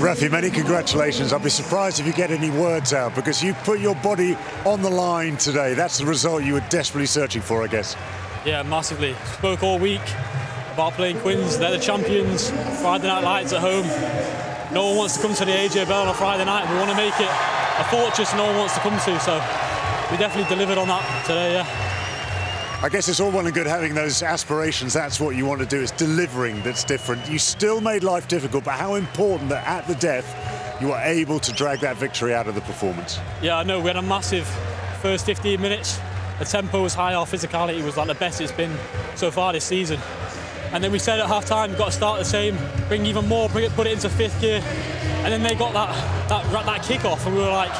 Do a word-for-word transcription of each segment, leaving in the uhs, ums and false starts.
Raffi, many congratulations. I'd be surprised if you get any words out, because you put your body on the line today. That's the result you were desperately searching for, I guess. Yeah, massively. Spoke all week about playing Quins. They're the champions. Friday night lights at home. No one wants to come to the A J Bell on a Friday night. We want to make it a fortress no one wants to come to, so we definitely delivered on that today, yeah. I guess it's all well and good having those aspirations. That's what you want to do. It's delivering that's different. You still made life difficult, but how important that at the death you were able to drag that victory out of the performance. Yeah, I know. We had a massive first fifteen minutes. The tempo was high. Our physicality was like the best it's been so far this season. And then we said at half-time, we've got to start the same, bring even more, bring it, put it into fifth gear. And then they got that, that, that kick-off, and we were like,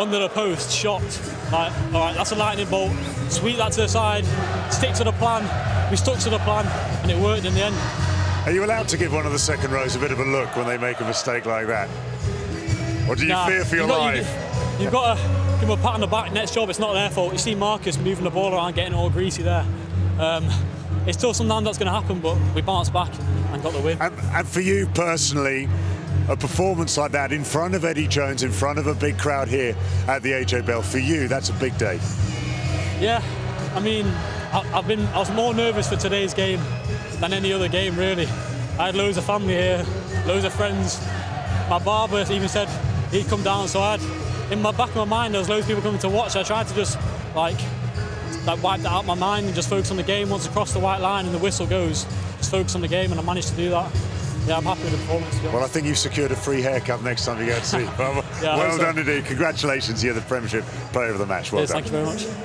under the post, shocked. Like, all right, that's a lightning bolt. Sweep that to the side. Stick to the plan. We stuck to the plan, and it worked in the end. Are you allowed to give one of the second rows a bit of a look when they make a mistake like that? Or do you nah, fear for your you've life? Got, you, you've got to give them a pat on the back. Next job, it's not their fault. You see Marcus moving the ball around, getting all greasy there. Um, it's still sometimes that's going to happen, but we bounced back and got the win. And, and for you personally, a performance like that in front of Eddie Jones, in front of a big crowd here at the A J Bell, for you, that's a big day. Yeah, I mean, I, I've been, I was more nervous for today's game than any other game, really. I had loads of family here, loads of friends. My barber even said he'd come down, so I had, in my back of my mind, there was loads of people coming to watch. I tried to just, like, like wipe that out of my mind and just focus on the game. Once across the white line and the whistle goes, just focus on the game, and I managed to do that. Yeah, I'm happy with the performance. Well, I think you've secured a free haircut next time you go to see. Well, yeah, well done, so. Eddie. Congratulations. You're the Premiership Player of the Match. Well yes, done. Thank you very much.